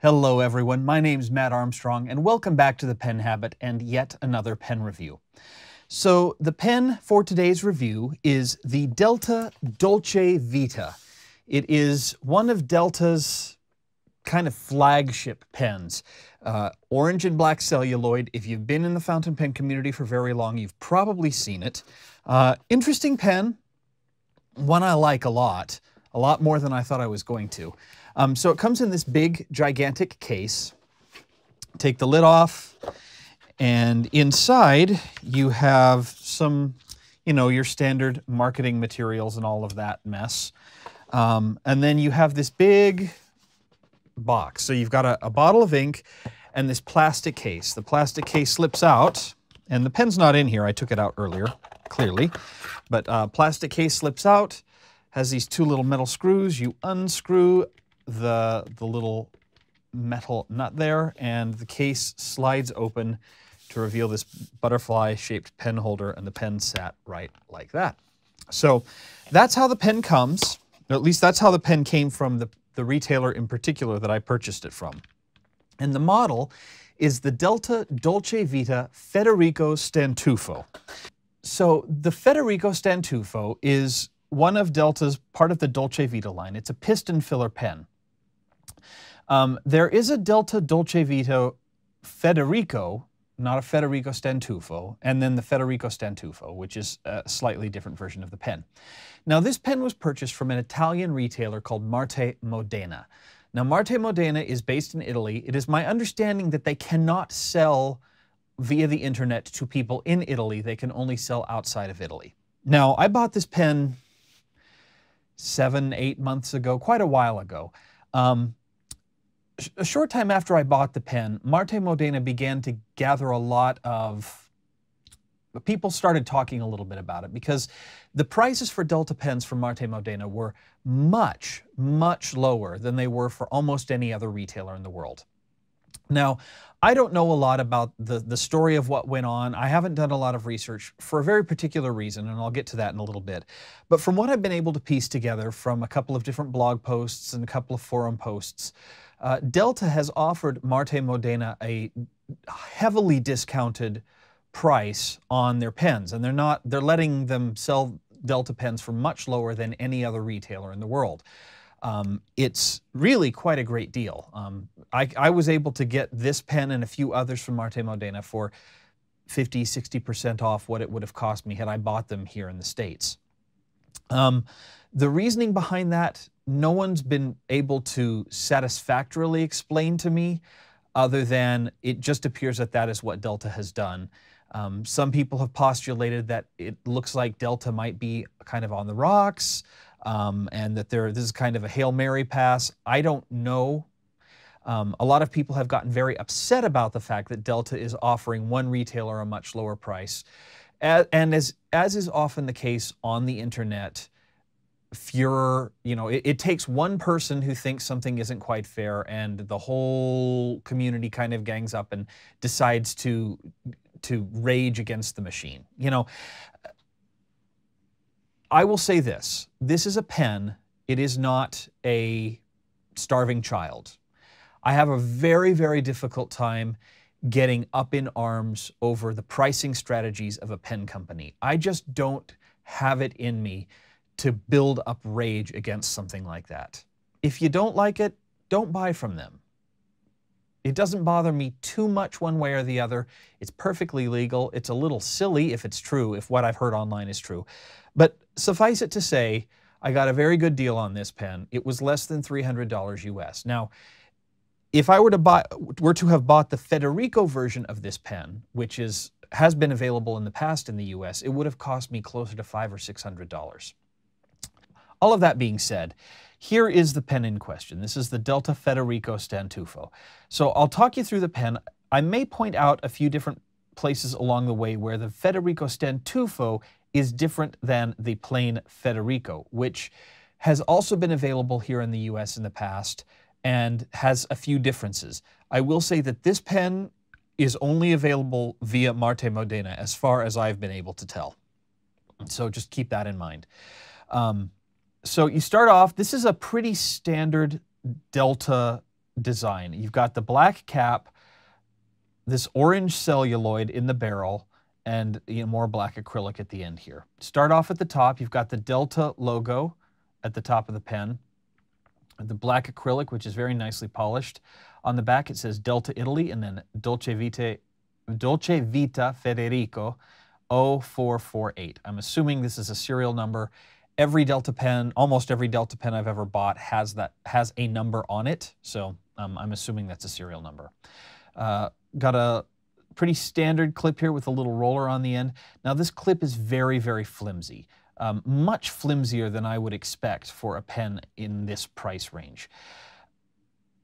Hello everyone, my name's Matt Armstrong and welcome back to the Pen Habit and yet another pen review. So the pen for today's review is the Delta Dolce Vita. It is one of Delta's kind of flagship pens. Orange and black celluloid. If you've been in the fountain pen community for very long, you've probably seen it. Interesting pen, one I like a lot more than I thought I was going to. So it comes in this big, gigantic case. Take the lid off, and inside you have some, you know, your standard marketing materials and all of that mess. And then you have this big box. So you've got a bottle of ink and this plastic case. The plastic case slips out, and the pen's not in here. I took it out earlier, clearly. But plastic case slips out, has these two little metal screws. You unscrew the little metal nut there, and the case slides open to reveal this butterfly-shaped pen holder, and the pen sat right like that. So that's how the pen comes, or at least that's how the pen came from the retailer in particular that I purchased it from. And the model is the Delta Dolce Vita Federico Stantuffo. So the Federico Stantuffo is one of Delta's, part of the Dolce Vita line. It's a piston filler pen. There is a Delta Dolce Vita Federico, not a Federico Stantuffo, and then the Federico Stantuffo, which is a slightly different version of the pen. Now, this pen was purchased from an Italian retailer called Marte Modena. Now, Marte Modena is based in Italy. It is my understanding that they cannot sell via the internet to people in Italy. They can only sell outside of Italy. Now, I bought this pen 7, 8 months ago, quite a while ago. A short time after I bought the pen, Marte Modena began to gather a lot of, people started talking a little bit about it because the prices for Delta pens from Marte Modena were much, much lower than they were for almost any other retailer in the world. Now, I don't know a lot about the story of what went on. I haven't done a lot of research for a very particular reason, and I'll get to that in a little bit. But from what I've been able to piece together from a couple of different blog posts and a couple of forum posts, Delta has offered Marte Modena a heavily discounted price on their pens, and they're letting them sell Delta pens for much lower than any other retailer in the world. It's really quite a great deal. I was able to get this pen and a few others from Marte Modena for 50, 60% off what it would have cost me had I bought them here in the States. The reasoning behind that, no one's been able to satisfactorily explain to me other than it just appears that that is what Delta has done. Some people have postulated that it looks like Delta might be kind of on the rocks, and that this is kind of a Hail Mary pass. I don't know. A lot of people have gotten very upset about the fact that Delta is offering one retailer a much lower price. And as is often the case on the internet, furor, you know, it takes one person who thinks something isn't quite fair and the whole community kind of gangs up and decides to rage against the machine. You know, I will say this. This is a pen. It is not a starving child. I have a very, very difficult time getting up in arms over the pricing strategies of a pen company. I just don't have it in me to build up rage against something like that. If you don't like it, don't buy from them. It doesn't bother me too much one way or the other. It's perfectly legal. It's a little silly if it's true, if what I've heard online is true. But suffice it to say, I got a very good deal on this pen. It was less than $300 US. Now, if I were to have bought the Federico version of this pen, which has been available in the past in the US, it would have cost me closer to $500 or $600. All of that being said, here is the pen in question. This is the Delta Federico Stantuffo. So I'll talk you through the pen. I may point out a few different places along the way where the Federico Stantuffo is different than the plain Federico, which has also been available here in the US in the past and has a few differences. I will say that this pen is only available via Marte Modena as far as I've been able to tell. So just keep that in mind. So you start off, this is a pretty standard Delta design. You've got the black cap, this orange celluloid in the barrel, and more black acrylic at the end here. Start off at the top, you've got the Delta logo at the top of the pen, the black acrylic, which is very nicely polished. On the back, it says Delta Italy, and then Dolce Vita Federico 0448. I'm assuming this is a serial number. Every Delta pen, almost every Delta pen I've ever bought has that, has a number on it. So I'm assuming that's a serial number. Got a pretty standard clip here with a little roller on the end. Now this clip is very, very flimsy. Much flimsier than I would expect for a pen in this price range.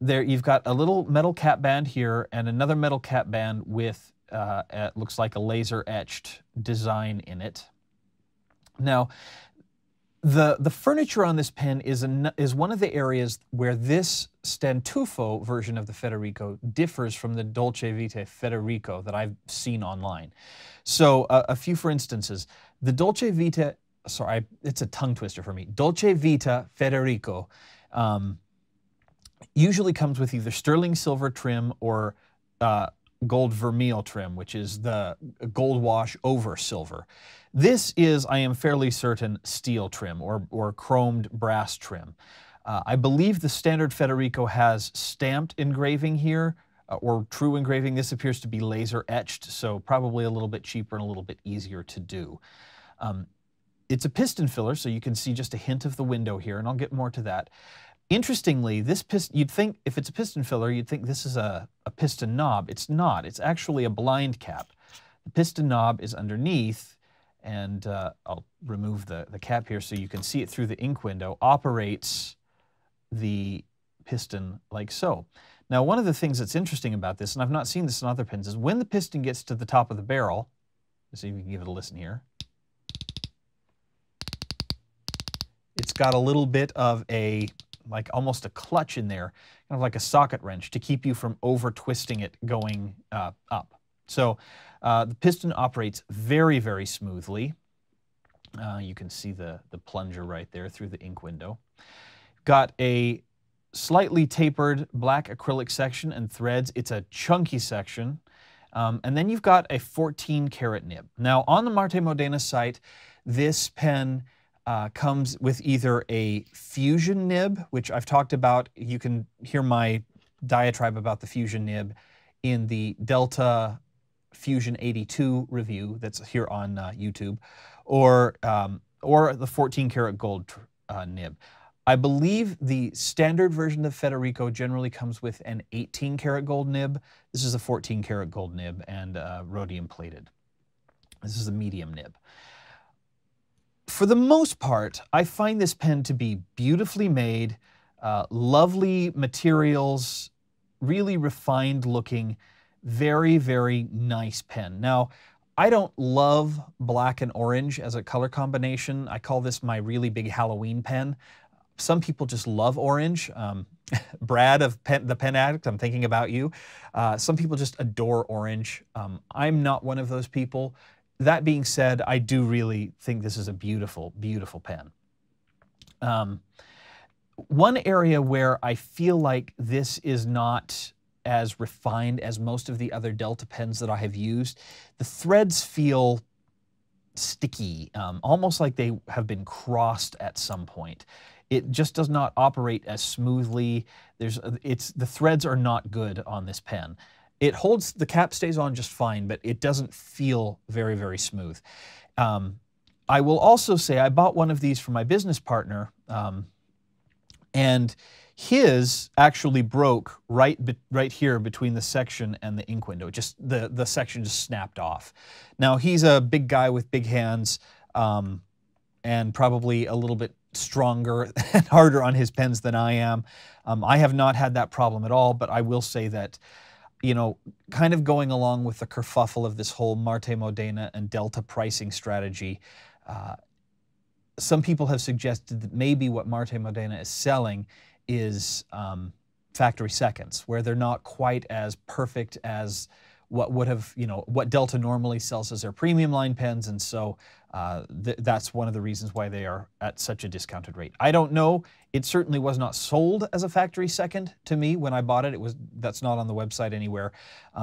There, you've got a little metal cap band here and another metal cap band with, it looks like a laser etched design in it. Now, the furniture on this pen is one of the areas where this Stantufo version of the Federico differs from the Dolce Vita Federico that I've seen online. So a few, for instances, the Dolce Vita, sorry, it's a tongue twister for me, Dolce Vita Federico usually comes with either sterling silver trim or gold vermeil trim, which is the gold wash over silver. This is, I am fairly certain, steel trim or chromed brass trim. I believe the standard Federico has stamped engraving here, or true engraving. This appears to be laser etched, so probably a little bit cheaper and a little bit easier to do. It's a piston filler, so you can see just a hint of the window here, and I'll get more to that. Interestingly, this piston, you'd think if it's a piston filler, you'd think this is a piston knob. It's not. It's actually a blind cap. The piston knob is underneath, and I'll remove the cap here so you can see it through the ink window, operates the piston like so. Now, one of the things that's interesting about this, and I've not seen this in other pens, is when the piston gets to the top of the barrel, let's see if we can give it a listen here. It's got a little bit of a, like almost a clutch in there, kind of like a socket wrench to keep you from over twisting it going up. So the piston operates very, very smoothly. You can see the plunger right there through the ink window. Got a slightly tapered black acrylic section and threads. It's a chunky section. And then you've got a 14 karat nib. Now on the Marte Modena site, this pen comes with either a fusion nib, which I've talked about. You can hear my diatribe about the fusion nib in the Delta Fusion 82 review that's here on YouTube, or the 14 karat gold nib. I believe the standard version of Federico generally comes with an 18 karat gold nib. This is a 14 karat gold nib and rhodium plated. This is a medium nib. For the most part, I find this pen to be beautifully made, lovely materials, really refined looking, very, very nice pen. Now, I don't love black and orange as a color combination. I call this my really big Halloween pen. Some people just love orange. Brad of the Pen Addict, I'm thinking about you. Some people just adore orange. I'm not one of those people. That being said, I do really think this is a beautiful, beautiful pen. One area where I feel like this is not as refined as most of the other Delta pens that I have used, the threads feel sticky, almost like they have been crossed at some point. It just does not operate as smoothly. The threads are not good on this pen. It holds, the cap stays on just fine, but it doesn't feel very, very smooth. I will also say I bought one of these for my business partner, and his actually broke right here between the section and the ink window. Just the section just snapped off. Now he's a big guy with big hands, and probably a little bit stronger and harder on his pens than I am. I have not had that problem at all, but I will say that, kind of going along with the kerfuffle of this whole Marte Modena and Delta pricing strategy, some people have suggested that maybe what Marte Modena is selling is factory seconds, where they're not quite as perfect as what would have, you know, what Delta normally sells as their premium line pens, and so that's one of the reasons why they are at such a discounted rate. I don't know. It certainly was not sold as a factory second to me when I bought it. It was, that's not on the website anywhere.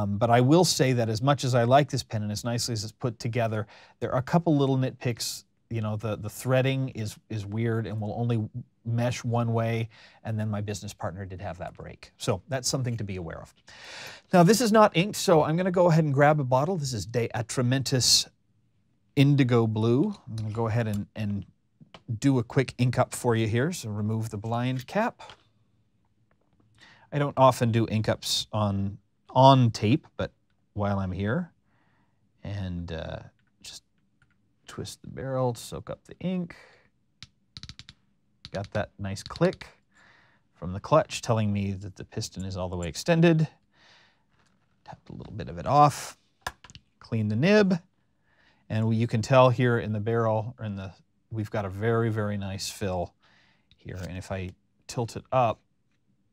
But I will say that as much as I like this pen and as nicely as it's put together, there are a couple little nitpicks. You know, the threading is weird and will only mesh one way, and then my business partner did have that break. So that's something to be aware of. Now this is not inked, so I'm gonna go ahead and grab a bottle. This is De Atramentis Indigo Blue. I'm gonna go ahead and do a quick ink up for you here. So remove the blind cap. I don't often do ink ups on tape, but while I'm here, and twist the barrel, soak up the ink. Got that nice click from the clutch telling me that the piston is all the way extended. Tapped a little bit of it off, clean the nib, and you can tell here in the barrel, or in the, we've got a very, very nice fill here. And if I tilt it up,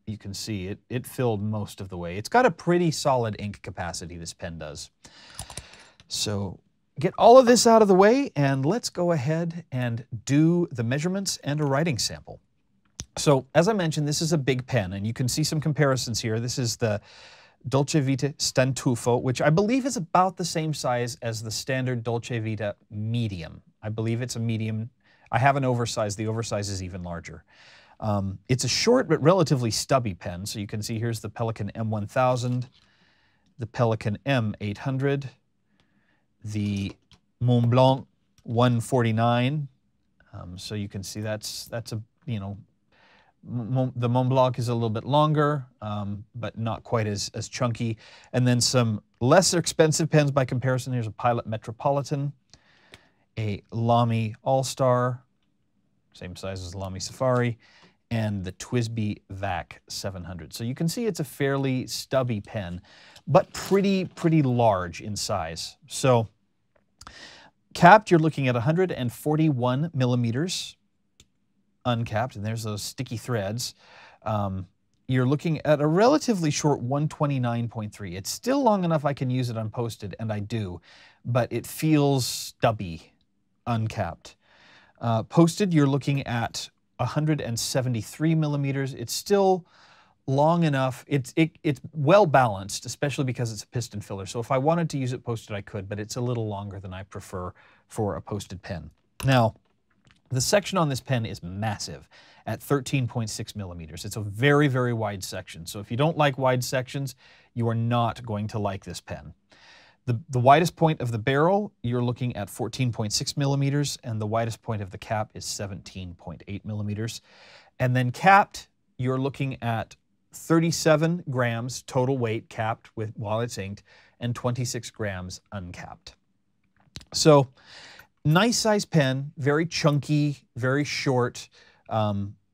you can see it filled most of the way. It's got a pretty solid ink capacity, this pen does. So get all of this out of the way, and let's go ahead and do the measurements and a writing sample. So, as I mentioned, this is a big pen, and you can see some comparisons here. This is the Dolce Vita Stantuffo, which I believe is about the same size as the standard Dolce Vita medium. I believe it's a medium. I have an oversized. The oversized is even larger. It's a short but relatively stubby pen, so you can see here's the Pelikan M1000, the Pelikan M800, the Mont Blanc 149, so you can see that's a, you know, the Mont Blanc is a little bit longer, but not quite as chunky. And then some lesser expensive pens by comparison. Here's a Pilot Metropolitan, a Lamy All Star, same size as Lamy Safari, and the TWSBI Vac 700. So you can see it's a fairly stubby pen, but pretty large in size. So capped, you're looking at 141 millimeters. Uncapped, and there's those sticky threads. You're looking at a relatively short 129.3. It's still long enough I can use it unposted, and I do, but it feels stubby, uncapped. Posted, you're looking at 173 millimeters. It's still long enough. It's well balanced, especially because it's a piston filler. So if I wanted to use it posted, I could, but it's a little longer than I prefer for a posted pen. Now, the section on this pen is massive at 13.6 millimeters. It's a very, very wide section. So if you don't like wide sections, you are not going to like this pen. The widest point of the barrel, you're looking at 14.6 millimeters, and the widest point of the cap is 17.8 millimeters. And then capped, you're looking at 37 grams total weight capped while it's inked, and 26 grams uncapped. So, nice size pen, very chunky, very short,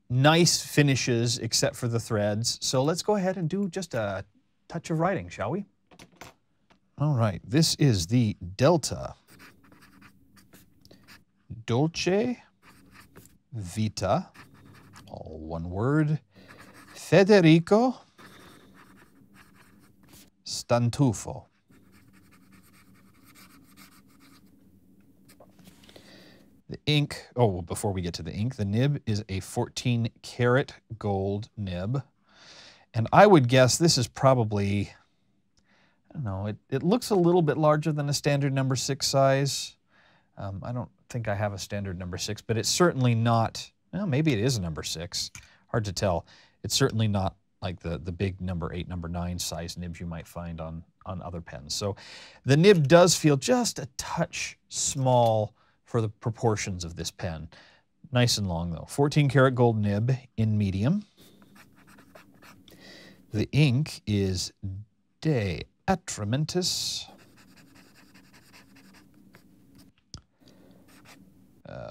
nice finishes except for the threads. So let's go ahead and do just a touch of writing, shall we? All right, this is the Delta Dolce Vita, all one word, Federico Stantuffo. The ink, oh, well, before we get to the ink, the nib is a 14 karat gold nib. And I would guess this is probably, no, it looks a little bit larger than a standard number 6 size. I don't think I have a standard number 6, but it's certainly not, well, maybe it is a number 6. Hard to tell. It's certainly not like the big number 8, number 9 size nibs you might find on other pens. So the nib does feel just a touch small for the proportions of this pen. Nice and long though. 14 karat gold nib in medium. The ink is De Atramentis,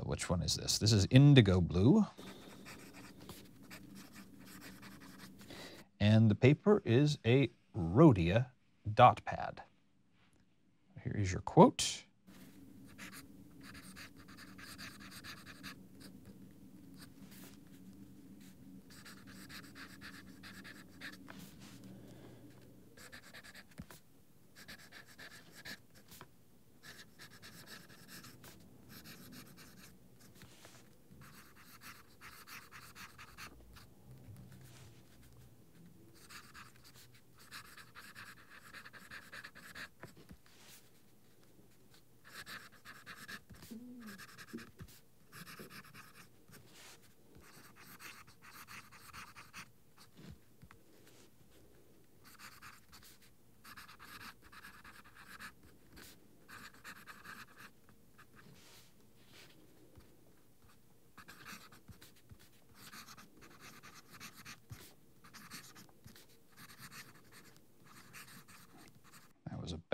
which one is this? This is Indigo Blue. And the paper is a Rhodia dot pad. Here is your quote.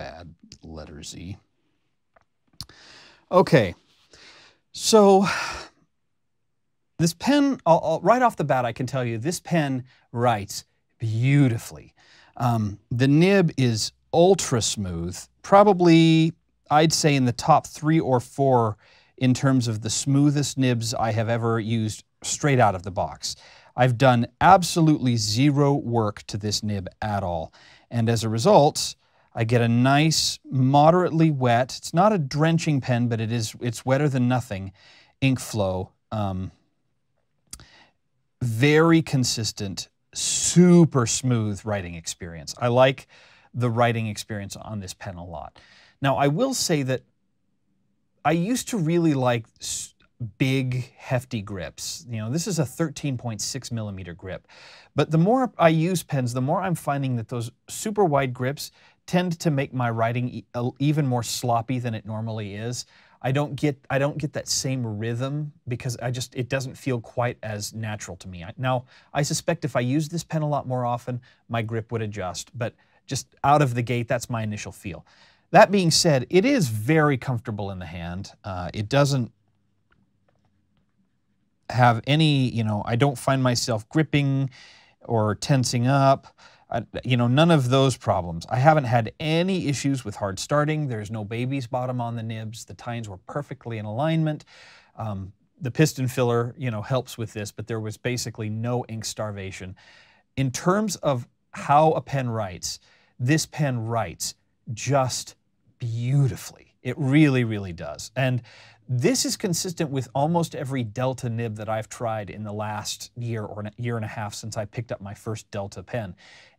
bad letter Z. Okay, so this pen, right off the bat, I can tell you this pen writes beautifully. The nib is ultra smooth, probably I'd say in the top 3 or 4 in terms of the smoothest nibs I have ever used straight out of the box. I've done absolutely zero work to this nib at all. And as a result, I get a nice, moderately wet, it's not a drenching pen, but it's wetter than nothing, ink flow. Very consistent, super smooth writing experience. I like the writing experience on this pen a lot. Now, I will say that I used to really like big, hefty grips. You know, this is a 13.6 millimeter grip. But the more I use pens, the more I'm finding that those super wide grips tend to make my writing even more sloppy than it normally is. I don't get that same rhythm because it doesn't feel quite as natural to me. Now, I suspect if I used this pen a lot more often, my grip would adjust, but just out of the gate, that's my initial feel. That being said, it is very comfortable in the hand. It doesn't have any, you know, I don't find myself gripping or tensing up. You know, none of those problems. I haven't had any issues with hard starting. There's no baby's bottom on the nibs. The tines were perfectly in alignment. The piston filler, you know, helps with this, but there was basically no ink starvation. In terms of how a pen writes, this pen writes just beautifully. It really, really does. And this is consistent with almost every Delta nib that I've tried in the last year or year and a half since I picked up my first Delta pen.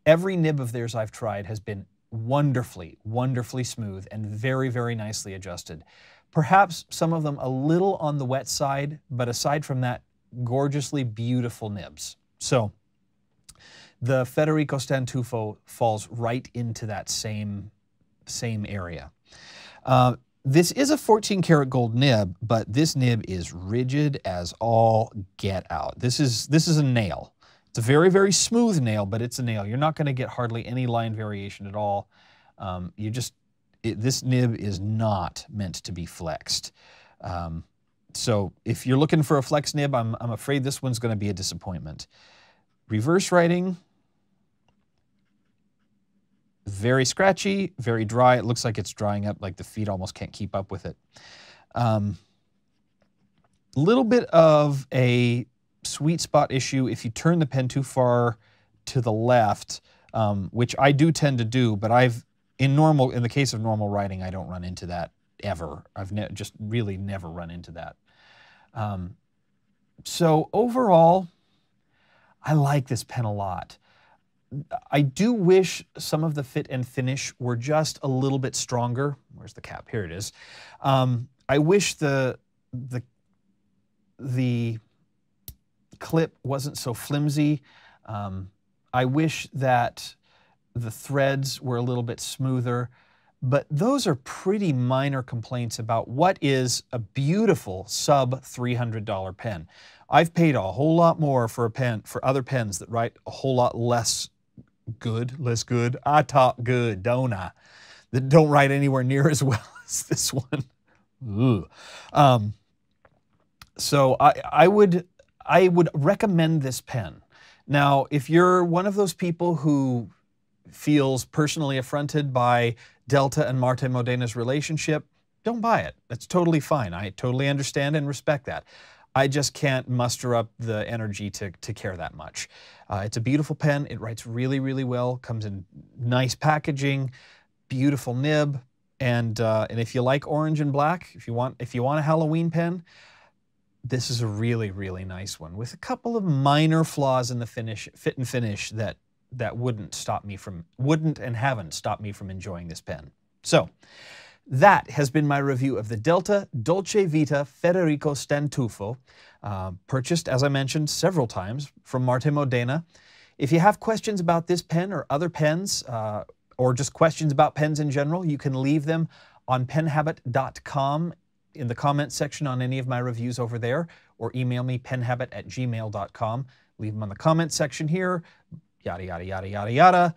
Every nib of theirs I've tried has been wonderfully, wonderfully smooth and very, very nicely adjusted. Perhaps some of them a little on the wet side, but aside from that, gorgeously beautiful nibs. So the Federico Stantuffo falls right into that same area. This is a 14 karat gold nib, but this nib is rigid as all get out. This is a nail. It's a very, very smooth nail, but it's a nail. You're not going to get hardly any line variation at all. This nib is not meant to be flexed. So if you're looking for a flex nib, I'm afraid this one's going to be a disappointment. Reverse writing, very scratchy, very dry. It looks like it's drying up, like the feet almost can't keep up with it. Little bit of a sweet spot issue if you turn the pen too far to the left, which I do tend to do, but in the case of normal writing, I don't run into that ever. I've just really never run into that. So overall, I like this pen a lot. I do wish some of the fit and finish were just a little bit stronger. Where's the cap? Here it is. I wish the clip wasn't so flimsy. I wish that the threads were a little bit smoother, but those are pretty minor complaints about what is a beautiful sub $300 pen. I've paid a whole lot more for a pen, for other pens that write a whole lot less good, I talk good, don't I? That don't write anywhere near as well as this one. Ooh. So I would recommend this pen. Now, if you're one of those people who feels personally affronted by Delta and Marte Modena's relationship, don't buy it. That's totally fine. I totally understand and respect that. I just can't muster up the energy to care that much. It's a beautiful pen. It writes really, really well. Comes in nice packaging, beautiful nib, and if you like orange and black, if you want a Halloween pen, this is a really, really nice one with a couple of minor flaws in the finish, fit and finish that wouldn't and haven't stopped me from enjoying this pen. So. That has been my review of the Delta Dolce Vita Federico Stantuffo, purchased, as I mentioned, several times from Marte Modena. If you have questions about this pen or other pens, or just questions about pens in general, you can leave them on penhabit.com in the comment section on any of my reviews over there, or email me penhabit@gmail.com. Leave them on the comment section here, yada, yada, yada, yada, yada.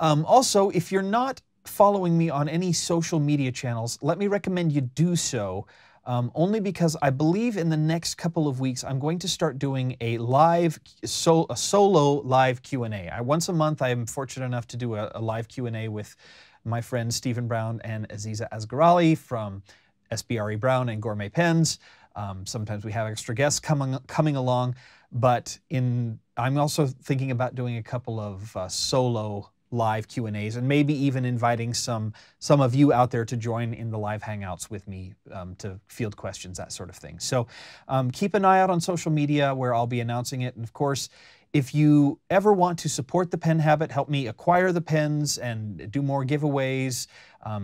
Also, if you're not following me on any social media channels, let me recommend you do so. Only because I believe in the next couple of weeks I'm going to start doing a live, a solo live Q&A. Once a month I am fortunate enough to do a live Q&A with my friends Stephen Brown and Aziza Asgharali from SBRE Brown and Gourmet Pens. Sometimes we have extra guests coming along, but I'm also thinking about doing a couple of solo live Q&As, and maybe even inviting some of you out there to join in the live hangouts with me to field questions, that sort of thing. So keep an eye out on social media where I'll be announcing it. And of course, if you ever want to support the Pen Habit, help me acquire the pens and do more giveaways,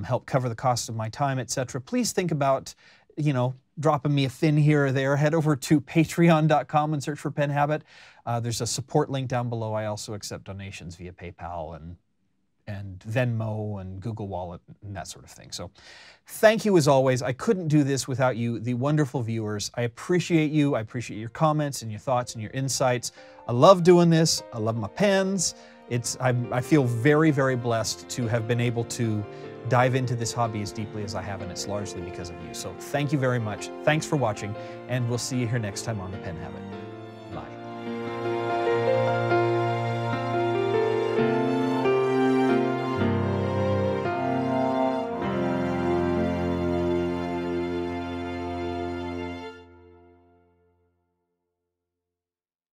help cover the cost of my time, etc., please think about, you know, dropping me a fin here or there. Head over to patreon.com and search for Pen Habit. There's a support link down below. I also accept donations via PayPal and Venmo and Google Wallet and that sort of thing. So thank you as always. I couldn't do this without you, the wonderful viewers. I appreciate you. I appreciate your comments and your thoughts and your insights. I love doing this. I love my pens. I feel very, very blessed to have been able to dive into this hobby as deeply as I have, and it's largely because of you. So thank you very much. Thanks for watching, and we'll see you here next time on The Pen Habit.